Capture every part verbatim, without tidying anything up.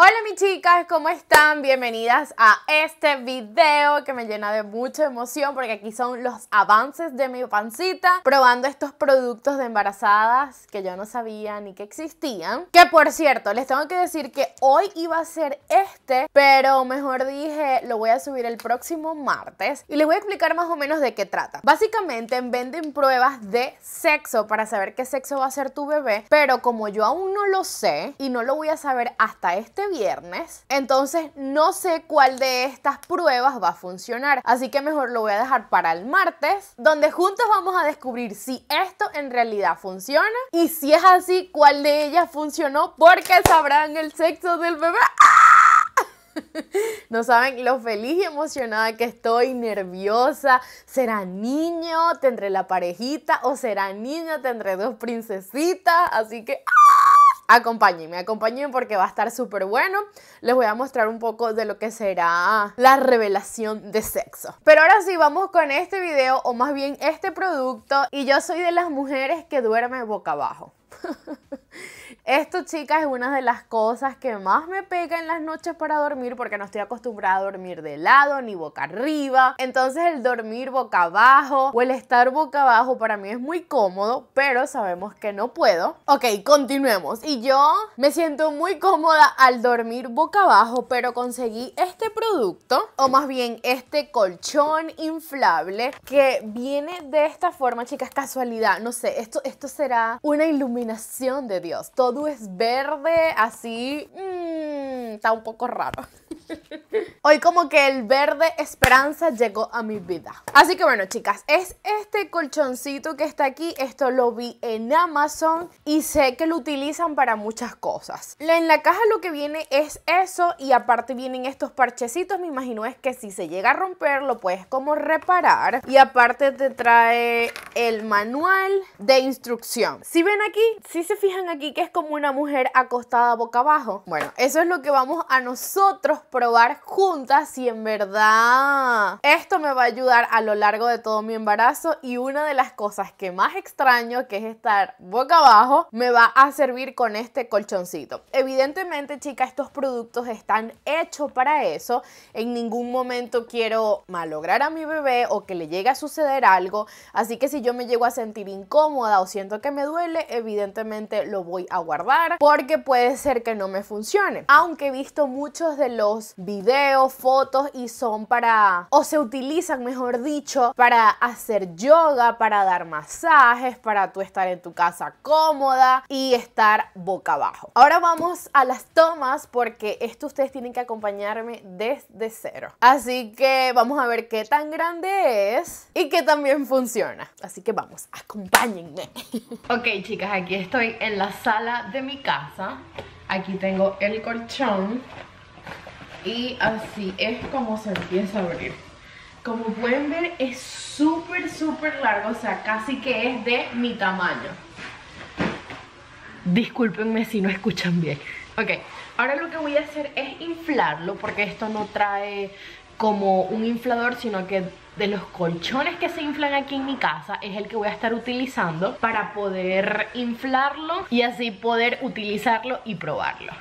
Hola mis chicas, ¿cómo están? Bienvenidas a este video que me llena de mucha emoción porque aquí son los avances de mi pancita, probando estos productos de embarazadas que yo no sabía ni que existían. Que por cierto, les tengo que decir que hoy iba a ser este, pero mejor dije, lo voy a subir el próximo martes y les voy a explicar más o menos de qué trata. Básicamente venden pruebas de sexo para saber qué sexo va a ser tu bebé, pero como yo aún no lo sé y no lo voy a saber hasta este viernes, entonces no sé cuál de estas pruebas va a funcionar, así que mejor lo voy a dejar para el martes, donde juntos vamos a descubrir si esto en realidad funciona y si es así, cuál de ellas funcionó, porque sabrán el sexo del bebé. No saben lo feliz y emocionada que estoy, nerviosa. ¿Será niño? ¿Tendré la parejita? ¿O será niña? ¿Tendré dos princesitas? Así que acompáñenme, acompáñenme porque va a estar súper bueno. Les voy a mostrar un poco de lo que será la revelación de sexo. Pero ahora sí, vamos con este video, o más bien este producto. Y yo soy de las mujeres que duerme boca abajo. Esto, chicas, es una de las cosas que más me pega en las noches para dormir, porque no estoy acostumbrada a dormir de lado ni boca arriba. Entonces el dormir boca abajo o el estar boca abajo para mí es muy cómodo, pero sabemos que no puedo. Ok, continuemos. Y yo me siento muy cómoda al dormir boca abajo, pero conseguí este producto, o más bien este colchón inflable que viene de esta forma, chicas, casualidad. No sé, esto, esto será una iluminación de Dios. Todo es verde, así mmm, está un poco raro. Hoy como que el verde esperanza llegó a mi vida. Así que bueno, chicas, es este colchoncito que está aquí. Esto lo vi en Amazon y sé que lo utilizan para muchas cosas. En la caja lo que viene es eso, y aparte vienen estos parchecitos. Me imagino es que si se llega a romper lo puedes como reparar. Y aparte te trae el manual de instrucción. Si ven aquí, si se fijan aquí que es como una mujer acostada boca abajo. Bueno, eso es lo que vamos a nosotros probar juntas, si en verdad esto me va a ayudar a lo largo de todo mi embarazo. Y una de las cosas que más extraño, que es estar boca abajo, me va a servir con este colchoncito. Evidentemente, chicas, estos productos están hechos para eso. En ningún momento quiero malograr a mi bebé o que le llegue a suceder algo, así que si yo me llego a sentir incómoda o siento que me duele, evidentemente lo voy a guardar porque puede ser que no me funcione. Aunque he visto muchos de los videos, fotos, y son para, o se utilizan mejor dicho, para hacer yoga, para dar masajes, para tú estar en tu casa cómoda y estar boca abajo. Ahora vamos a las tomas, porque esto ustedes tienen que acompañarme desde cero, así que vamos a ver qué tan grande es y que también funciona, así que vamos, acompáñenme. Ok, chicas, aquí estoy en la sala de mi casa. Aquí tengo el colchón y así es como se empieza a abrir. Como pueden ver, es súper súper largo, o sea, casi que es de mi tamaño. Discúlpenme si no escuchan bien. Ok, ahora lo que voy a hacer es inflarlo, porque esto no trae como un inflador, sino que de los colchones que se inflan aquí en mi casa es el que voy a estar utilizando para poder inflarlo y así poder utilizarlo y probarlo.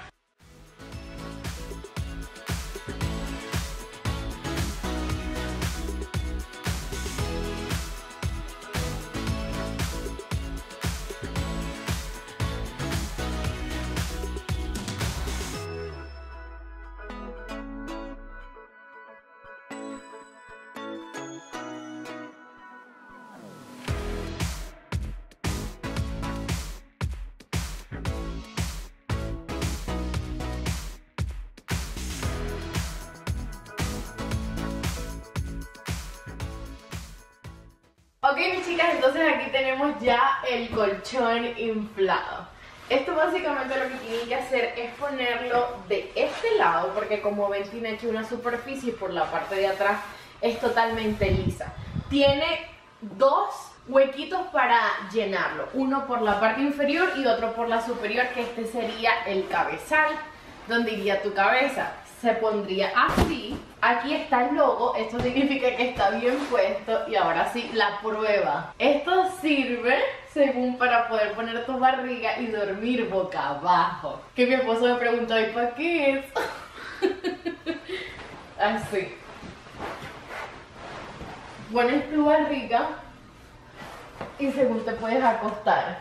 Ok, mis chicas, entonces aquí tenemos ya el colchón inflado. Esto básicamente lo que tienen que hacer es ponerlo de este lado, porque como ven tiene hecho una superficie y por la parte de atrás es totalmente lisa. Tiene dos huequitos para llenarlo, uno por la parte inferior y otro por la superior, que este sería el cabezal, donde iría tu cabeza. se pondría así. Aquí está el logo, esto significa que está bien puesto. Y ahora sí, la prueba. Esto sirve, según, para poder poner tu barriga y dormir boca abajo. Que mi esposo me preguntó, ¿y para qué es? Así pones tu barriga y según te puedes acostar.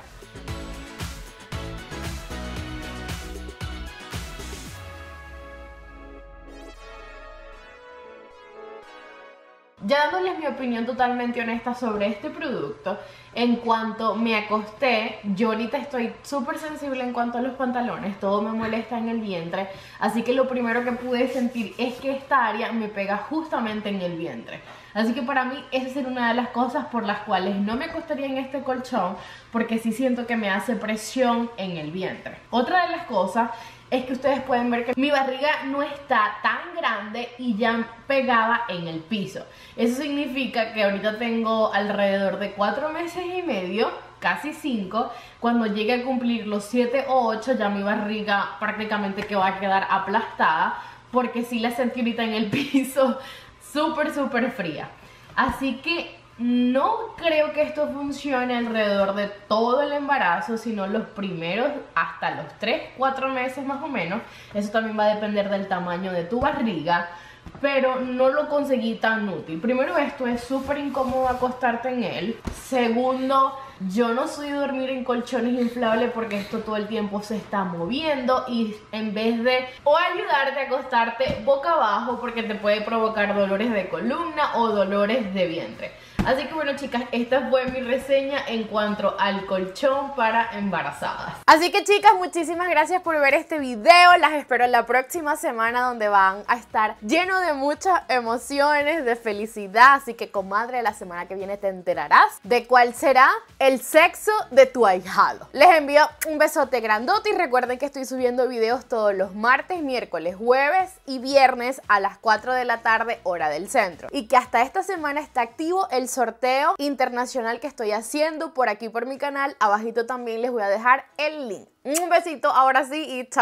Ya dándoles mi opinión totalmente honesta sobre este producto, en cuanto me acosté, yo ahorita estoy súper sensible en cuanto a los pantalones, todo me molesta en el vientre, así que lo primero que pude sentir es que esta área me pega justamente en el vientre. Así que para mí esa sería una de las cosas por las cuales no me acostaría en este colchón, porque sí siento que me hace presión en el vientre. Otra de las cosas es que ustedes pueden ver que mi barriga no está tan grande y ya pegaba en el piso. Eso significa que ahorita tengo alrededor de cuatro meses y medio, casi cinco. Cuando llegue a cumplir los siete o ocho ya mi barriga prácticamente que va a quedar aplastada, porque sí la sentí ahorita en el piso súper súper fría. Así que no creo que esto funcione alrededor de todo el embarazo, sino los primeros hasta los tres, cuatro meses más o menos. Eso también va a depender del tamaño de tu barriga, pero no lo conseguí tan útil. Primero, esto es súper incómodo acostarte en él. Segundo, yo no soy de dormir en colchones inflables porque esto todo el tiempo se está moviendo, y en vez de o ayudarte a acostarte boca abajo, porque te puede provocar dolores de columna o dolores de vientre. Así que bueno, chicas, esta fue mi reseña en cuanto al colchón para embarazadas. Así que chicas, muchísimas gracias por ver este video. Las espero la próxima semana, donde van a estar lleno de muchas emociones, de felicidad. Así que, comadre, la semana que viene te enterarás de cuál será el sexo de tu ahijado. Les envío un besote grandote y recuerden que estoy subiendo videos todos los martes, miércoles, jueves y viernes a las cuatro de la tarde, hora del centro. Y que hasta esta semana está activo el sorteo internacional que estoy haciendo por aquí por mi canal. Abajito también les voy a dejar el link. Un besito ahora sí y chao.